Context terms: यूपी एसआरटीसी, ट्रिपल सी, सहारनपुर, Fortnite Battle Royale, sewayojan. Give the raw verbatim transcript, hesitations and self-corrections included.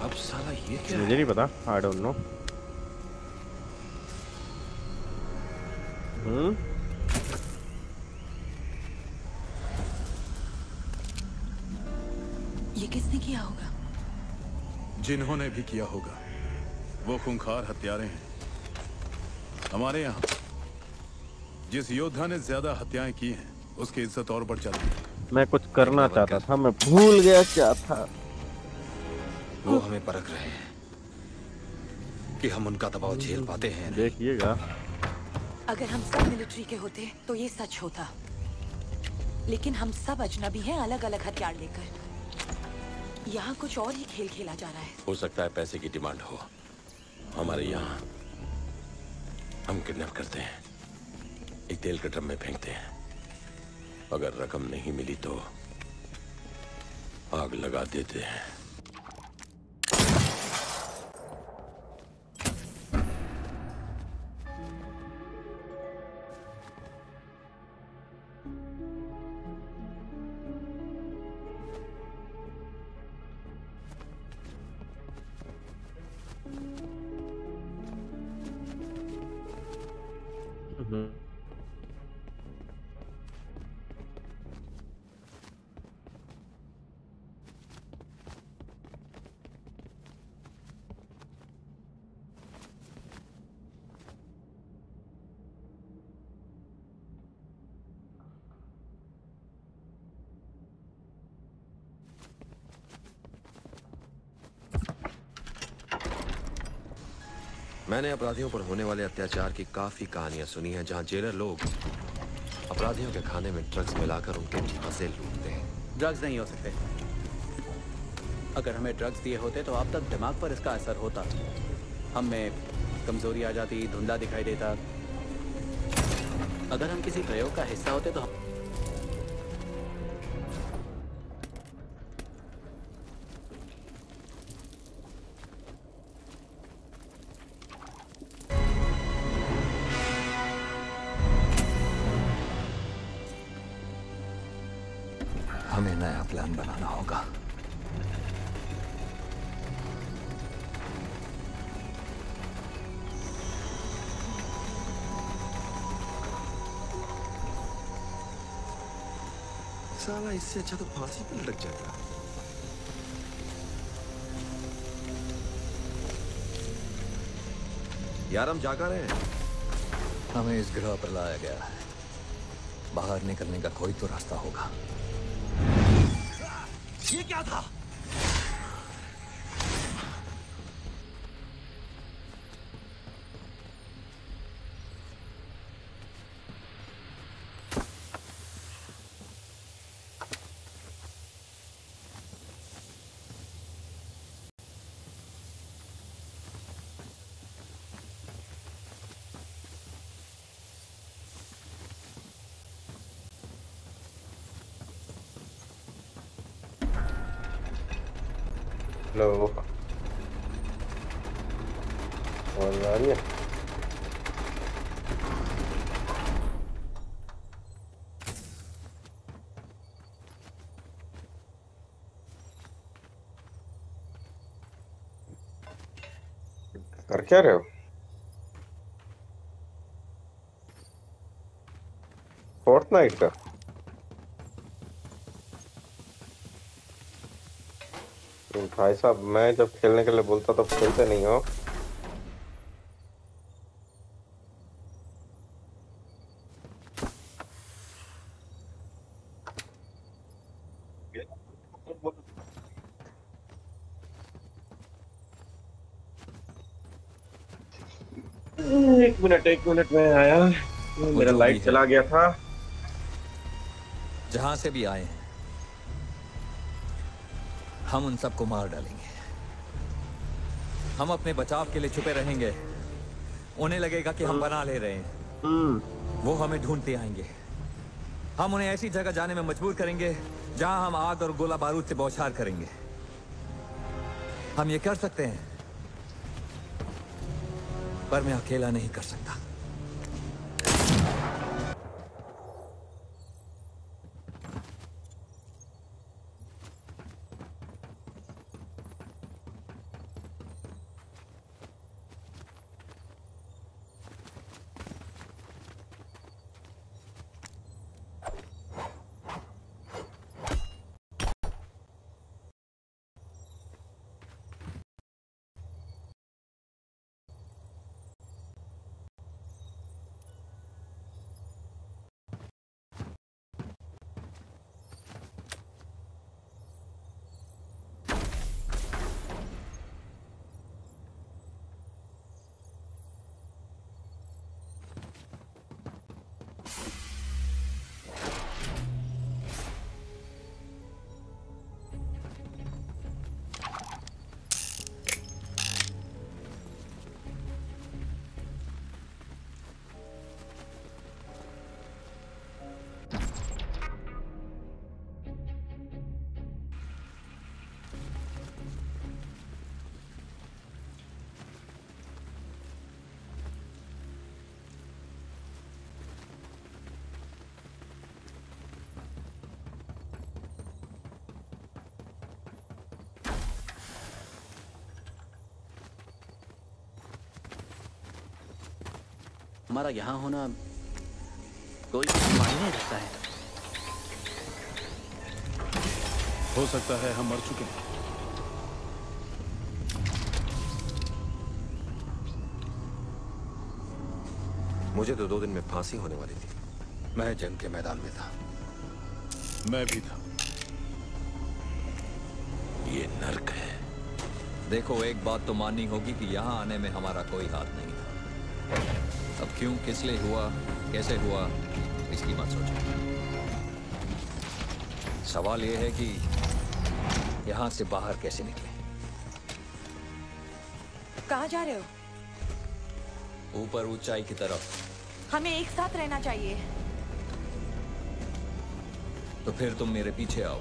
अब साला ये क्या? मुझे नहीं पता, I don't know। हम्म ये किसने किया होगा? जिन्होंने भी किया होगा वो खूंखार हत्यारे हैं। हमारे यहाँ जिस योद्धा ने ज्यादा हत्याएं की हैं उसकी इज्जत और बढ़ जाती है। मैं कुछ करना चाहता था, मैं भूल गया क्या था। वो हमें परख रहे हैं कि हम उनका दबाव झेल पाते हैं। देखिएगा, अगर हम सब मिलिट्री के होते तो ये सच होता, लेकिन हम सब अजनबी हैं, अलग अलग हथियार लेकर। यहाँ कुछ और ही खेल खेला जा रहा है। हो सकता है पैसे की डिमांड हो। हमारे यहाँ हम किडनैप करते हैं, एक तेल के ड्रम में फेंकते हैं, अगर रकम नहीं मिली तो आग लगा देते हैं। मैंने अपराधियों पर होने वाले अत्याचार की काफी कहानियां सुनी हैं, जहां जेलर लोग अपराधियों के खाने में ड्रग्स मिलाकर उनके मजे लूटते हैं। ड्रग्स नहीं हो सकते। अगर हमें ड्रग्स दिए होते तो अब तक दिमाग पर इसका असर होता, हम में कमजोरी आ जाती, धुंधला दिखाई देता। अगर हम किसी प्रयोग का हिस्सा होते तो हम... साला इससे अच्छा तो फांसी पर लग जाता। यार हम जाकर रहे हैं। हमें इस ग्रह पर लाया गया है, बाहर निकलने का कोई तो रास्ता होगा। ये क्या था? हेलो, और आ रही है? कर क्या रहे हो? फोर्टनाइट का भाई साहब, मैं जब खेलने के लिए बोलता तो खेलते नहीं हो। एक मिनट एक मिनट में आया, मेरा लाइट चला गया था। जहां से भी आए हम उन सबको मार डालेंगे। हम अपने बचाव के लिए छुपे रहेंगे, उन्हें लगेगा कि हम बना ले रहे हैं, वो हमें ढूंढते आएंगे। हम उन्हें ऐसी जगह जाने में मजबूर करेंगे जहां हम आग और गोला बारूद से बौछार करेंगे। हम ये कर सकते हैं, पर मैं अकेला नहीं कर सकता। हमारा यहाँ होना कोई मायने रखता है। हो सकता है हम मर चुके हैं। मुझे तो दो दिन में फांसी होने वाली थी। मैं जंग के मैदान में था। मैं भी था। ये नर्क है। देखो, एक बात तो माननी होगी कि यहाँ आने में हमारा कोई हाथ नहीं था। अब क्यों, किस लिए हुआ, कैसे हुआ, इसकी बात सोचो। सवाल यह है कि यहाँ से बाहर कैसे निकले। कहाँ जा रहे हो? ऊपर ऊंचाई की तरफ। हमें एक साथ रहना चाहिए। तो फिर तुम मेरे पीछे आओ।